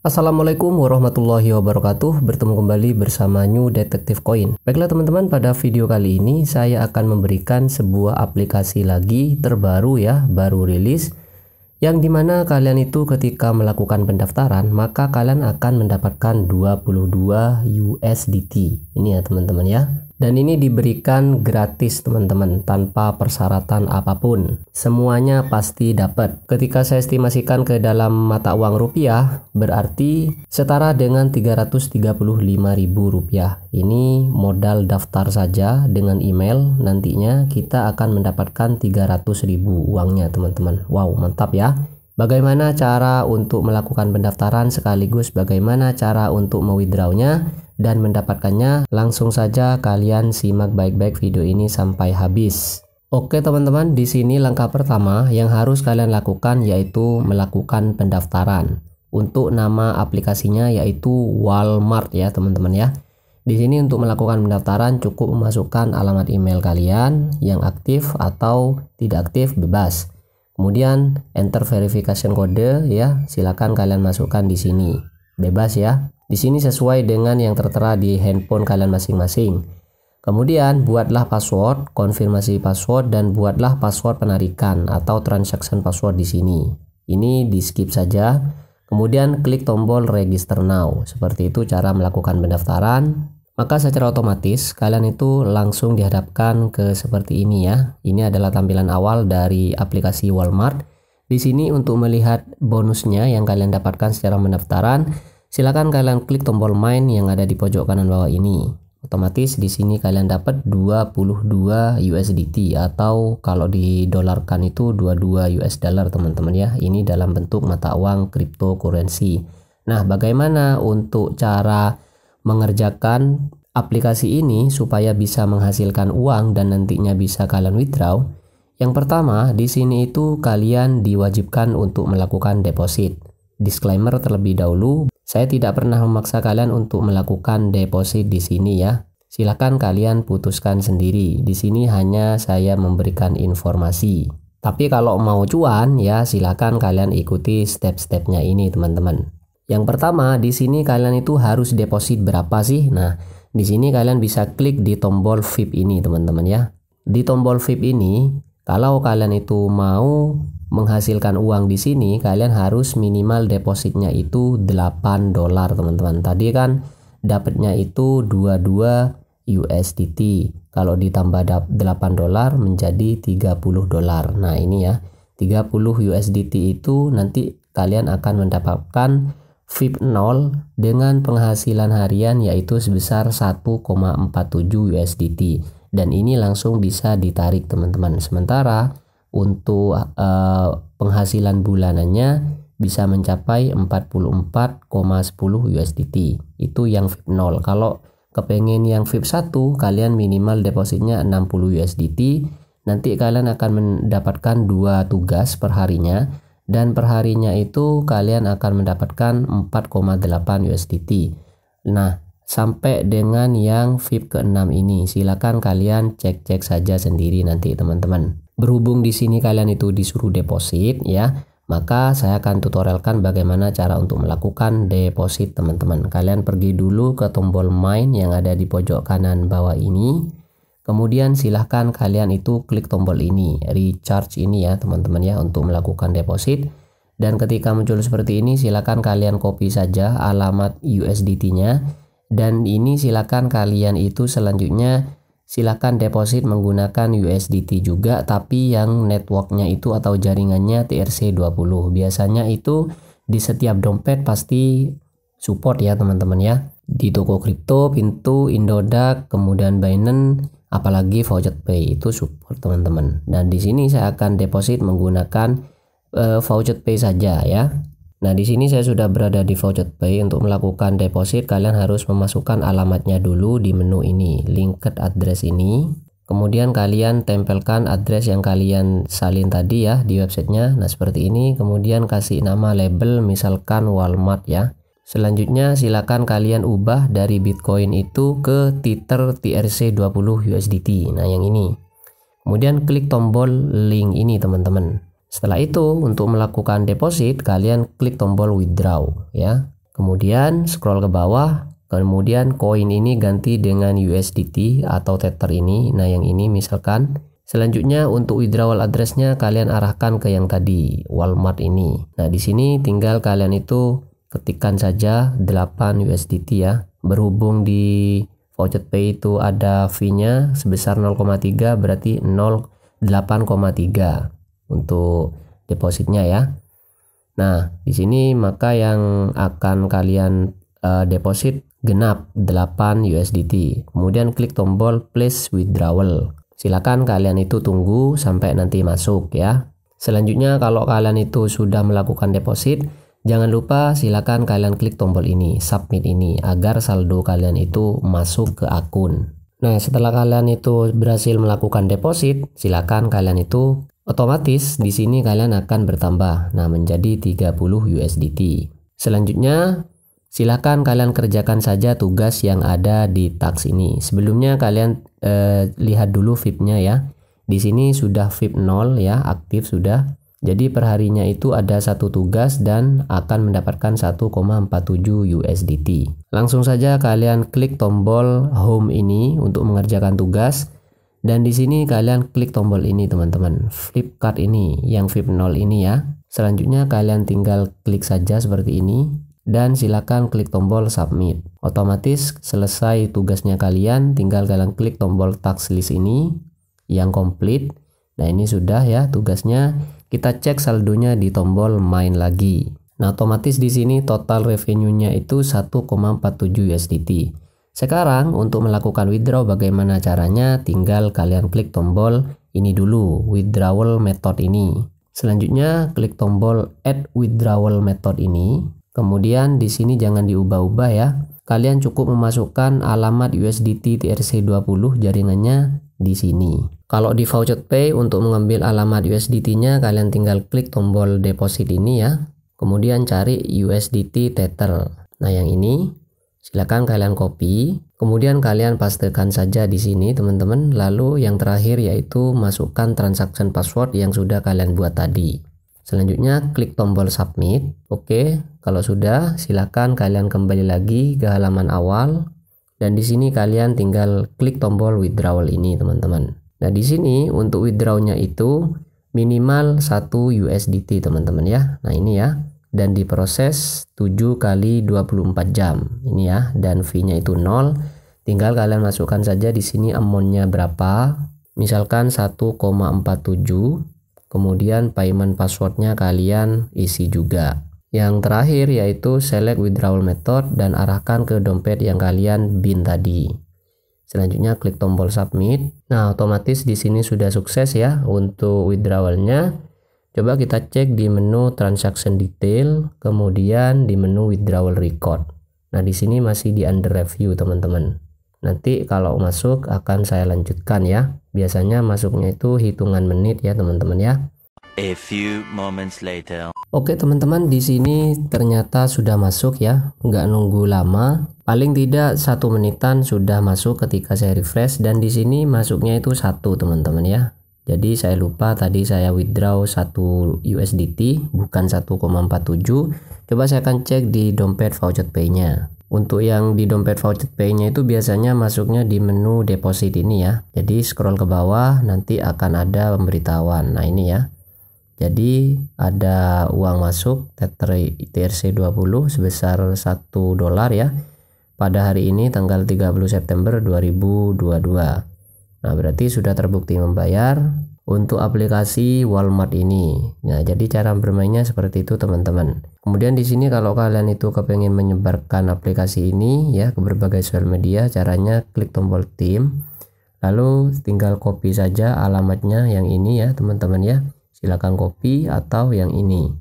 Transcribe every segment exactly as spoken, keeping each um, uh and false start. Assalamualaikum warahmatullahi wabarakatuh. Bertemu kembali bersama New Detective Coin. Baiklah teman-teman, pada video kali ini saya akan memberikan sebuah aplikasi lagi terbaru ya, baru rilis, yang dimana kalian itu ketika melakukan pendaftaran maka kalian akan mendapatkan dua puluh dua U S D T ini ya teman-teman ya. Dan ini diberikan gratis teman-teman, tanpa persyaratan apapun. Semuanya pasti dapat. Ketika saya estimasikan ke dalam mata uang rupiah, berarti setara dengan tiga ratus tiga puluh lima ribu rupiah. Ini modal daftar saja dengan email, nantinya kita akan mendapatkan tiga ratus ribu uangnya teman-teman. Wow, mantap ya. Bagaimana cara untuk melakukan pendaftaran sekaligus bagaimana cara untuk mewithdrawnya dan mendapatkannya? Langsung saja kalian simak baik-baik video ini sampai habis. Oke teman-teman, di sini langkah pertama yang harus kalian lakukan yaitu melakukan pendaftaran. Untuk nama aplikasinya yaitu Walmart ya teman-teman ya. Di sini untuk melakukan pendaftaran cukup memasukkan alamat email kalian yang aktif atau tidak aktif bebas. Kemudian enter verification kode ya, silakan kalian masukkan di sini. Bebas ya. Di sini sesuai dengan yang tertera di handphone kalian masing-masing. Kemudian buatlah password, konfirmasi password dan buatlah password penarikan atau transaction password di sini. Ini di skip saja. Kemudian klik tombol register now. Seperti itu cara melakukan pendaftaran. Maka secara otomatis kalian itu langsung dihadapkan ke seperti ini ya. Ini adalah tampilan awal dari aplikasi Walmart. Di sini untuk melihat bonusnya yang kalian dapatkan secara pendaftaran, silakan kalian klik tombol main yang ada di pojok kanan bawah ini. Otomatis di sini kalian dapat dua puluh dua U S D T atau kalau didolarkan itu dua puluh dua U S dollar teman-teman ya. Ini dalam bentuk mata uang cryptocurrency. Nah, bagaimana untuk cara mengerjakan aplikasi ini supaya bisa menghasilkan uang dan nantinya bisa kalian withdraw? Yang pertama, di sini itu kalian diwajibkan untuk melakukan deposit. Disclaimer terlebih dahulu, saya tidak pernah memaksa kalian untuk melakukan deposit di sini ya. Silakan kalian putuskan sendiri. Di sini hanya saya memberikan informasi. Tapi kalau mau cuan ya silakan kalian ikuti step-stepnya ini teman-teman. Yang pertama, di sini kalian itu harus deposit berapa sih? Nah, di sini kalian bisa klik di tombol V I P ini, teman-teman ya. Di tombol V I P ini, kalau kalian itu mau menghasilkan uang di sini, kalian harus minimal depositnya itu delapan dolar, teman-teman. Tadi kan dapatnya itu dua puluh dua U S D T. Kalau ditambah delapan dolar menjadi tiga puluh dolar. Nah, ini ya. tiga puluh U S D T itu nanti kalian akan mendapatkan V I P nol dengan penghasilan harian yaitu sebesar satu koma empat tujuh U S D T dan ini langsung bisa ditarik teman-teman. Sementara untuk eh, penghasilan bulanannya bisa mencapai empat puluh empat koma satu nol U S D T. Itu yang V I P nol. Kalau kepengen yang V I P satu, kalian minimal depositnya enam puluh U S D T. Nanti kalian akan mendapatkan dua tugas perharinya. Dan perharinya itu kalian akan mendapatkan empat koma delapan U S D T. Nah, sampai dengan yang V I P keenam ini silakan kalian cek-cek saja sendiri nanti teman-teman. Berhubung di sini kalian itu disuruh deposit ya, maka saya akan tutorialkan bagaimana cara untuk melakukan deposit teman-teman. Kalian pergi dulu ke tombol main yang ada di pojok kanan bawah ini. Kemudian silahkan kalian itu klik tombol ini, recharge ini ya teman-teman ya, untuk melakukan deposit. Dan ketika muncul seperti ini silahkan kalian copy saja alamat U S D T nya. Dan ini silahkan kalian itu selanjutnya silahkan deposit menggunakan U S D T juga, tapi yang networknya itu atau jaringannya T R C dua puluh. Biasanya itu di setiap dompet pasti support ya teman-teman ya. Di toko kripto, pintu, Indodax, kemudian Binance, apalagi Faucet Pay itu support teman-teman. Dan di sini saya akan deposit menggunakan uh, Faucet Pay saja ya. Nah, di sini saya sudah berada di Faucet Pay. Untuk melakukan deposit kalian harus memasukkan alamatnya dulu di menu ini, linked address ini. Kemudian kalian tempelkan address yang kalian salin tadi ya di websitenya. Nah, seperti ini. Kemudian kasih nama label misalkan Walmart ya. Selanjutnya silakan kalian ubah dari Bitcoin itu ke tether T R C dua puluh U S D T. Nah, yang ini. Kemudian klik tombol link ini teman-teman. Setelah itu untuk melakukan deposit kalian klik tombol withdraw ya. Kemudian scroll ke bawah, kemudian koin ini ganti dengan U S D T atau tether ini. Nah, yang ini misalkan. Selanjutnya untuk withdrawal address-nya kalian arahkan ke yang tadi, Walmart ini. Nah, di sini tinggal kalian itu ketikkan saja delapan U S D T ya. Berhubung di Faucet Pay itu ada fee-nya sebesar nol koma tiga, berarti nol koma delapan tiga untuk depositnya ya. Nah, di sini maka yang akan kalian uh, deposit genap delapan U S D T. Kemudian klik tombol place withdrawal. Silakan kalian itu tunggu sampai nanti masuk ya. Selanjutnya kalau kalian itu sudah melakukan deposit, jangan lupa silakan kalian klik tombol ini, submit ini, agar saldo kalian itu masuk ke akun. Nah, setelah kalian itu berhasil melakukan deposit, silakan kalian itu otomatis di sini kalian akan bertambah, nah menjadi tiga puluh U S D T. Selanjutnya silahkan kalian kerjakan saja tugas yang ada di task ini. Sebelumnya kalian eh, lihat dulu V I P-nya ya. Di sini sudah V I P nol ya, aktif sudah. Jadi perharinya itu ada satu tugas dan akan mendapatkan satu koma empat tujuh U S D T. Langsung saja kalian klik tombol home ini untuk mengerjakan tugas. Dan di sini kalian klik tombol ini teman-teman, flip card ini, yang V I P nol ini ya. Selanjutnya kalian tinggal klik saja seperti ini. Dan silakan klik tombol submit. Otomatis selesai tugasnya kalian, tinggal kalian klik tombol task list ini yang complete. Nah, ini sudah ya tugasnya. Kita cek saldonya di tombol main lagi. Nah, otomatis di sini total revenue-nya itu satu koma empat tujuh U S D T. Sekarang untuk melakukan withdraw bagaimana caranya? Tinggal kalian klik tombol ini dulu, withdrawal method ini. Selanjutnya klik tombol add withdrawal method ini. Kemudian di sini jangan diubah-ubah ya. Kalian cukup memasukkan alamat U S D T T R C dua puluh jaringannya di sini. Kalau di Faucet Pay untuk mengambil alamat U S D T-nya kalian tinggal klik tombol deposit ini ya. Kemudian cari U S D T tether. Nah, yang ini silakan kalian copy. Kemudian kalian pastekan saja di sini teman-teman. Lalu yang terakhir yaitu masukkan transaction password yang sudah kalian buat tadi. Selanjutnya klik tombol submit. Oke, kalau sudah silakan kalian kembali lagi ke halaman awal dan di sini kalian tinggal klik tombol withdrawal ini teman-teman. Nah, di sini untuk withdrawnya itu minimal satu U S D T teman-teman ya. Nah, ini ya, dan diproses tujuh kali dua puluh empat jam ini ya, dan fee-nya itu nol. Tinggal kalian masukkan saja di sini amount-nya berapa. Misalkan satu koma empat tujuh. Kemudian payment passwordnya kalian isi juga. Yang terakhir yaitu select withdrawal method dan arahkan ke dompet yang kalian bin tadi. Selanjutnya klik tombol submit. Nah, otomatis di sini sudah sukses ya untuk withdrawalnya. Coba kita cek di menu transaction detail, kemudian di menu withdrawal record. Nah, di sini masih di under review teman-teman. Nanti kalau masuk akan saya lanjutkan ya. Biasanya masuknya itu hitungan menit ya teman-teman ya. A few moments later. Oke teman-teman, di sini ternyata sudah masuk ya. Nggak nunggu lama. Paling tidak satu menitan sudah masuk ketika saya refresh, dan di sini masuknya itu satu teman-teman ya. Jadi saya lupa tadi saya withdraw satu U S D T bukan satu koma empat tujuh. Coba saya akan cek di dompet Faucet Pay-nya. Untuk yang di dompet Faucet Pay-nya itu biasanya masuknya di menu deposit ini ya. Jadi scroll ke bawah, nanti akan ada pemberitahuan. Nah, ini ya. Jadi ada uang masuk tether T R C dua puluh sebesar satu dolar ya. Pada hari ini tanggal tiga puluh September dua ribu dua puluh dua. Nah, berarti sudah terbukti membayar untuk aplikasi Walmart ini. Nah, jadi cara bermainnya seperti itu teman-teman. Kemudian di sini kalau kalian itu kepengen menyebarkan aplikasi ini ya ke berbagai sosial media, caranya klik tombol tim, lalu tinggal copy saja alamatnya yang ini ya teman-teman ya. Silakan copy atau yang ini.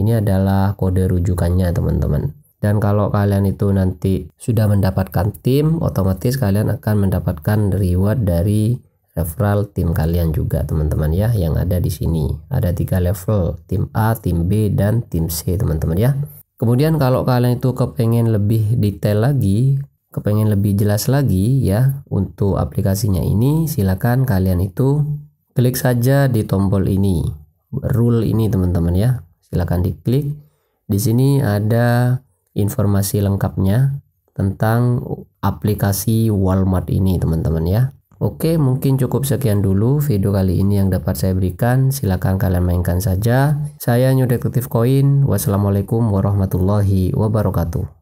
Ini adalah kode rujukannya teman-teman. Dan kalau kalian itu nanti sudah mendapatkan tim, otomatis kalian akan mendapatkan reward dari referral tim kalian juga teman-teman ya, yang ada di sini. Ada tiga level, tim A, tim B, dan tim C teman-teman ya. Kemudian kalau kalian itu kepengen lebih detail lagi, kepengen lebih jelas lagi ya untuk aplikasinya ini, silakan kalian itu klik saja di tombol ini, rule ini teman-teman ya. Silakan diklik. Di sini ada informasi lengkapnya tentang aplikasi Walmart ini, teman-teman ya. Oke, mungkin cukup sekian dulu video kali ini yang dapat saya berikan. Silahkan kalian mainkan saja. Saya New Detective Coin. Wassalamualaikum warahmatullahi wabarakatuh.